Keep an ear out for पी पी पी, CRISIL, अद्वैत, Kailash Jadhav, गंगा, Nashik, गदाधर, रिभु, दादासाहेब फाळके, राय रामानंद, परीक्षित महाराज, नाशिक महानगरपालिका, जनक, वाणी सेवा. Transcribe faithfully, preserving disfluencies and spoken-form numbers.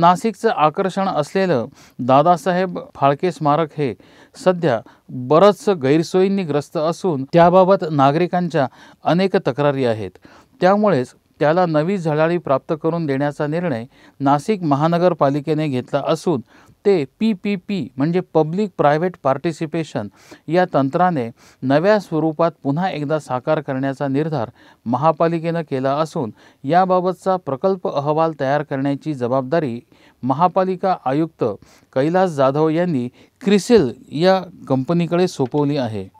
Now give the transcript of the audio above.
नाशिकचं आकर्षण असलेलं दादासाहेब फाळके स्मारक हे सध्या बरंच गैरसोयींनी ग्रस्त असून त्याबाबत नागरिकांच्या अनेक तक्रारी आहेत। त्यामुळेच त्याला नवी झळाळी प्राप्त करून देण्याचा निर्णय नाशिक महानगरपालिकेने घेतला असून ते पी पी पी म्हणजे पब्लिक प्रायव्हेट पार्टिसिपेशन या तंत्राने नव्या स्वरूपात पुन्हा एकदा साकार करण्याचा निर्धार महापालिकेने केला असून याबाबतचा प्रकल्प अहवाल तयार करण्याची जबाबदारी महापालिका आयुक्त कैलाश जाधव यांनी क्रिसिल या कंपनीकडे सोपवली आहे।